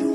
you.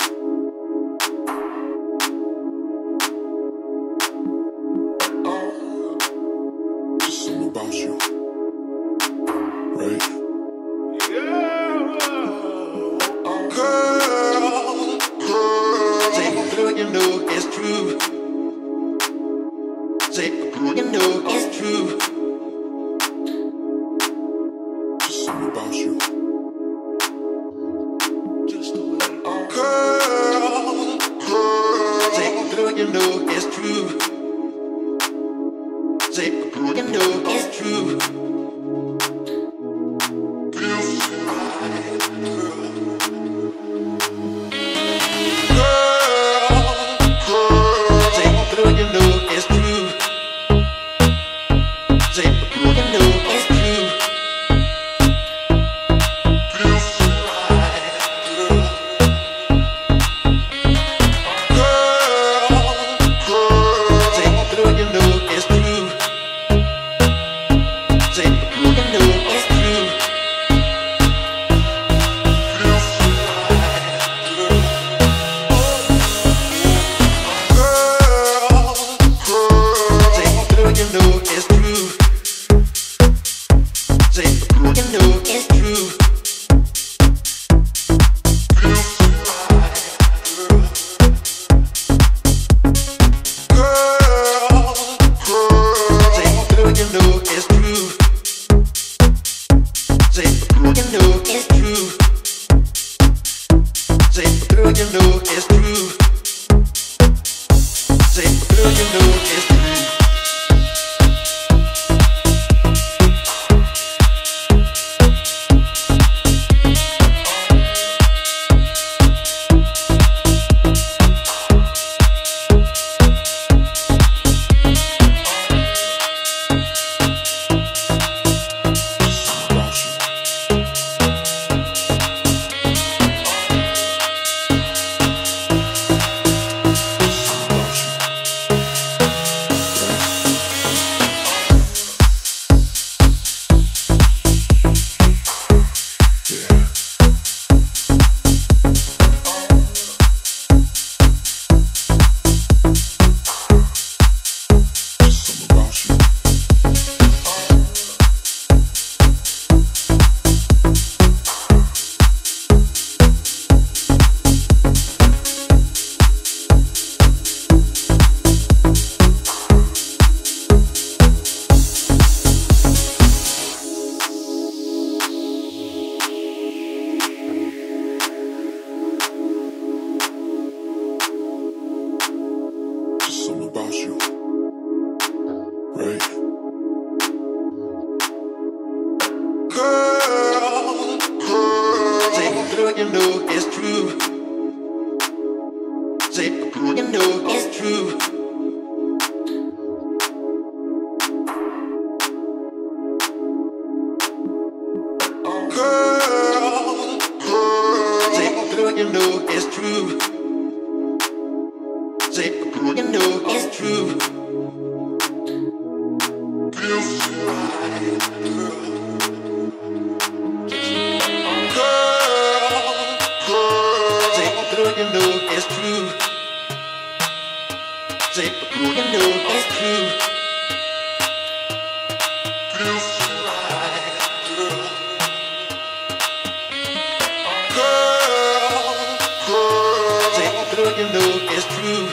It's true.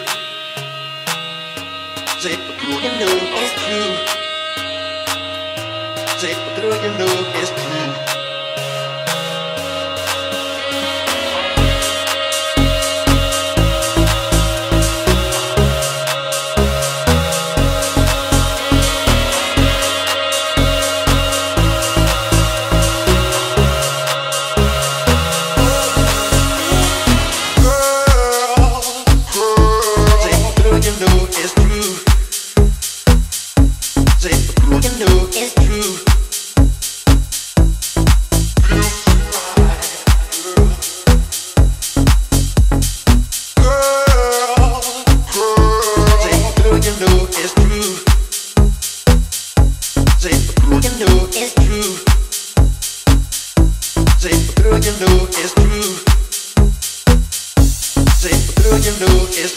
say, do you know it's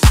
true?